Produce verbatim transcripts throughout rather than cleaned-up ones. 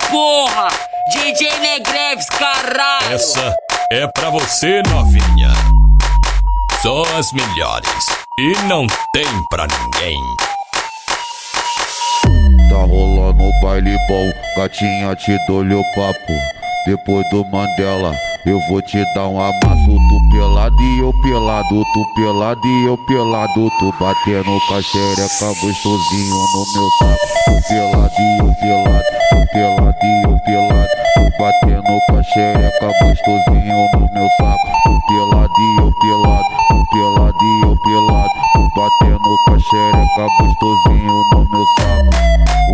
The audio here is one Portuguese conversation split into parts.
show, porra! D J Negrev, caralho! Essa é pra você, novinha. Só as melhores. E não tem pra ninguém. Tá rolando o baile bom, gatinha, te dou-lhe o papo. Depois do Mandela, eu vou te dar um amasso. Tu pelado e eu pelado, tu pelado e eu pelado. Tu batendo com a xereca gostosinho no meu saco. Tu pelado e eu pelado, tu pelado e eu pelado. Tu batendo com a xereca gostosinho no meu saco. Tu pelado e eu pelado, tu pelado e eu pelado. Tu batendo com a xereca gostosinho no meu saco.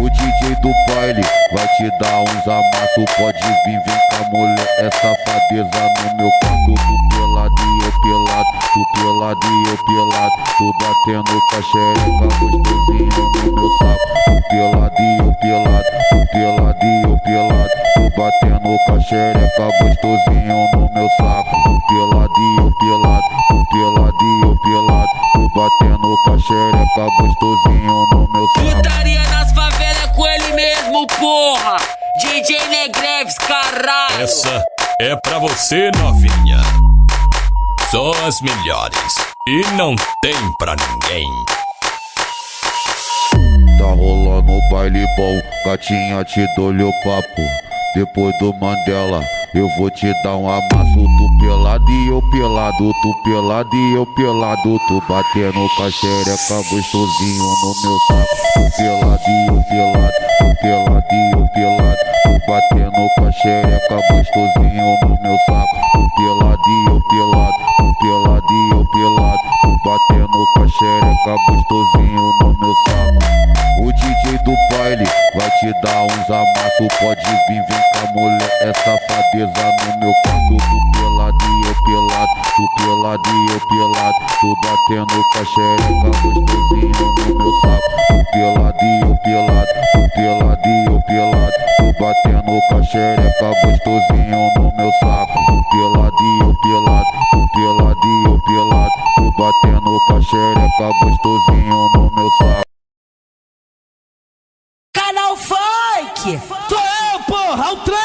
O D J do baile vai te dar uns amassos. Pode vir, vem com a mulher, é safadeza no meu quarto. Tu pelado e eu pelado, tu pelado e eu pelado. Tu batendo com a xereca gostosinho no meu saco. Tu pelado e eu pelado, tu pelado e eu pelado. Tu batendo com a xereca gostosinho no meu saco. Tu pelado e eu pelado, tu pelado e eu pelado. Tu batendo com a xereca gostosinho no meu saco. Putaria nas favelas com ele mesmo, porra! D J Negreves, caralho! Essa é pra você, novinha. Só as melhores. E não tem pra ninguém. Tá rolando o baile bom, gatinha, te dou-lhe o papo. Depois do Mandela, eu vou te dar um amasso. Tu pelado e eu pelado, tu pelado e eu pelado. Tu batendo com a xereca gostosinho no meu saco. Tu pelado e eu pelado, tu pelado e eu pelado. Tu batendo com a xereca gostosinho no meu saco. Tu pelado e eu pelado, tu pelado e eu pelado. Tu batendo com a xereca gostosinho no meu saco. O D J do baile vai te dar uns amassos. Pode vir, vem com a mulher, é safadeza no meu quarto. Tu pelado e eu pelado, tu pelado e eu pelado. Tu batendo com a xereca gostosinho no meu saco. Tu pelado e eu pelado, tu pelado e eu pelado. Tu batendo com a xereca gostosinho no meu saco. Tu pelado e eu pelado, tu pelado e eu pelado. Tu batendo com a xereca gostosinho no meu saco. Funk! Sou eu, porra! É o trem!